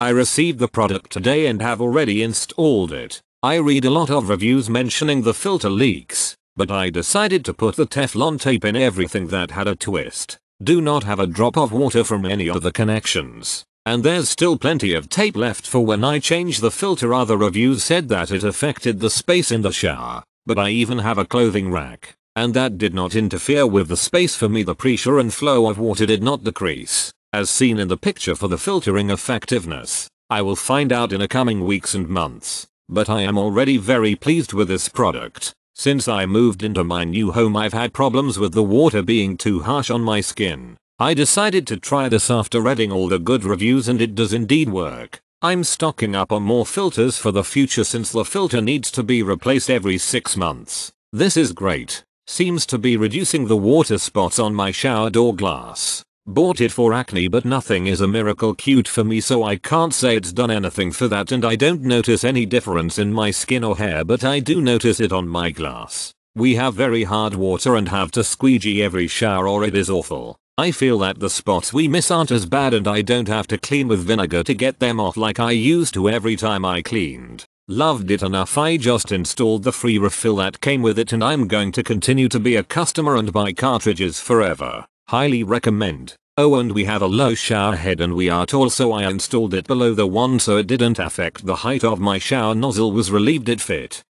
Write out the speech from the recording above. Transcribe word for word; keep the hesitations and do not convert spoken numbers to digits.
I received the product today and have already installed it. I read a lot of reviews mentioning the filter leaks, but I decided to put the Teflon tape in everything that had a twist. Do not have a drop of water from any of the connections. And there's still plenty of tape left for when I change the filter. Other reviews said that it affected the space in the shower, but I even have a clothing rack, and that did not interfere with the space for me. The pressure and flow of water did not decrease, as seen in the picture for the filtering effectiveness. I will find out in the coming weeks and months, but I am already very pleased with this product. Since I moved into my new home, I've had problems with the water being too harsh on my skin. I decided to try this after reading all the good reviews, and it does indeed work. I'm stocking up on more filters for the future since the filter needs to be replaced every six months. This is great. Seems to be reducing the water spots on my shower door glass. Bought it for acne, but nothing is a miracle cute for me, so I can't say it's done anything for that, and I don't notice any difference in my skin or hair, but I do notice it on my glass. We have very hard water and have to squeegee every shower or it is awful. I feel that the spots we miss aren't as bad, and I don't have to clean with vinegar to get them off like I used to every time I cleaned. Loved it enough I just installed the free refill that came with it, and I'm going to continue to be a customer and buy cartridges forever. Highly recommend. Oh, and we have a low shower head and we are tall, so I installed it below the one so it didn't affect the height of my shower nozzle. Was relieved it fit.